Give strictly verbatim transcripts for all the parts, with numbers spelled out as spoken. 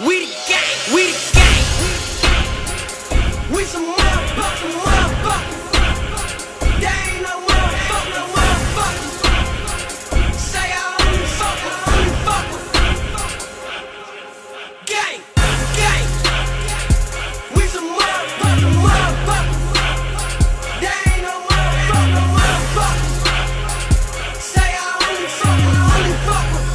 We the gang, we the gang. We some motherfuckers, motherfuckers. There ain't no motherfuckers, no motherfuckers. Say I only fuck with only fuck with gang, gang. We some motherfuckers, motherfuckers. There ain't no motherfuckers, no motherfuckers. Say I only fuck with only fuck with.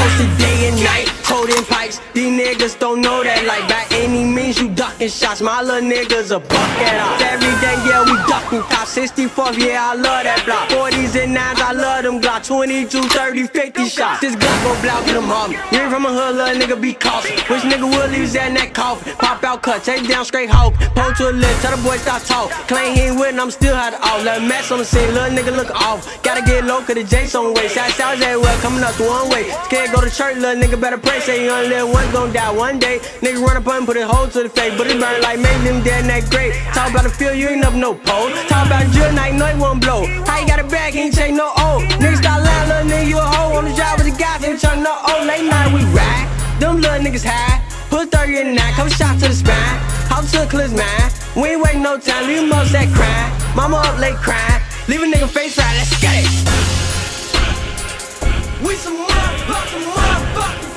Posted day and night, holding pipes. These niggas don't know that, like, by any means you ducking shots. My little niggas a bucket up every day, yeah, we ducking cops. Sixty-four, yeah, I love that block. Forties and nines, I love them Glock. Twenty-two, thirty, fifty shots. This Glock go block, get them off. You ain't from a hood, little nigga be cautious. Which nigga will leave that in that coffin? Pop out, cut, take down, straight hope. Pull to the lip, tell the boy stop talk. Claim he ain't with, I'm still hot off. Let mess on the scene, little nigga look off. Gotta get low, cause the J some way. Sad sounds everywhere, coming up the one way. Scared go to church, little nigga better pray. Say you only live once, gon' die one day. Nigga run up and put a hole to the face, but it burn like making them dead in that grave. Talk about the field, you ain't up no pole. Talk about drill, night, night one blow. How you got a bag, ain't chain no old. Niggas start lying, little nigga, you a hoe. On the job with the guys, ain't trying no old. Late night, we ride. Them little niggas high. Put thirty in the nine, come shot to the spine. Hop to the clips, man. We ain't waiting no time, leave them upset crying. Mama up late crying. Leave a nigga face right, let's get it. We some motherfuckers, motherfuckers.